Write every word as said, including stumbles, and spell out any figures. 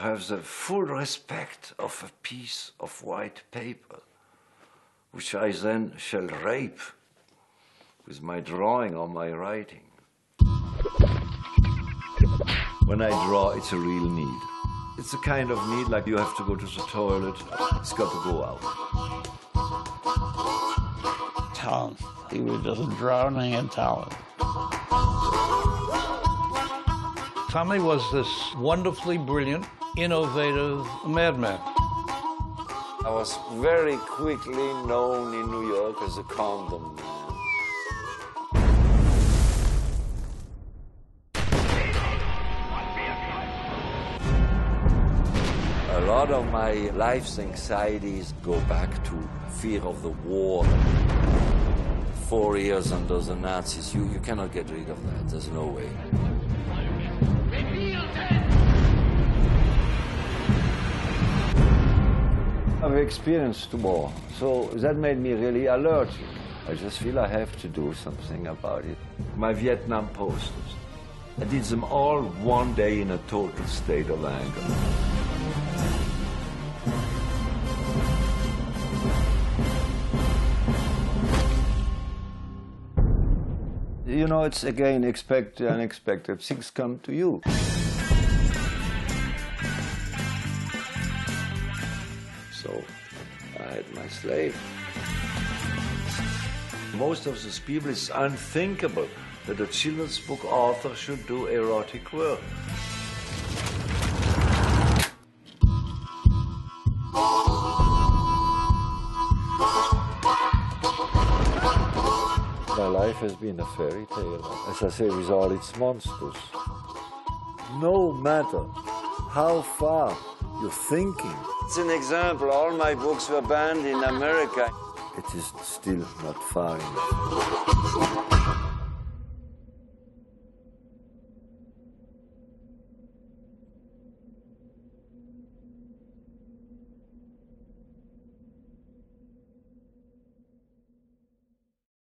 have the full respect of a piece of white paper, which I then shall rape with my drawing or my writing. When I draw, it's a real need. It's a kind of need like you have to go to the toilet, it's got to go out. Talent. He was just drowning in talent. Tommy was this wonderfully brilliant, innovative madman. I was very quickly known in New York as a condom man. A lot of my life's anxieties go back to fear of the war. Four years under the Nazis, you, you cannot get rid of that, there's no way. I've experienced war, so that made me really alert. I just feel I have to do something about it. My Vietnam posters, I did them all one day in a total state of anger. You know, it's again, expect the unexpected. Things come to you. So, I had my slave. Most of these people, it's unthinkable that a children's book author should do erotic work. My life has been a fairy tale, as I say, with all its monsters. No matter how far you're thinking. It's an example. All my books were banned in America. It is still not far enough.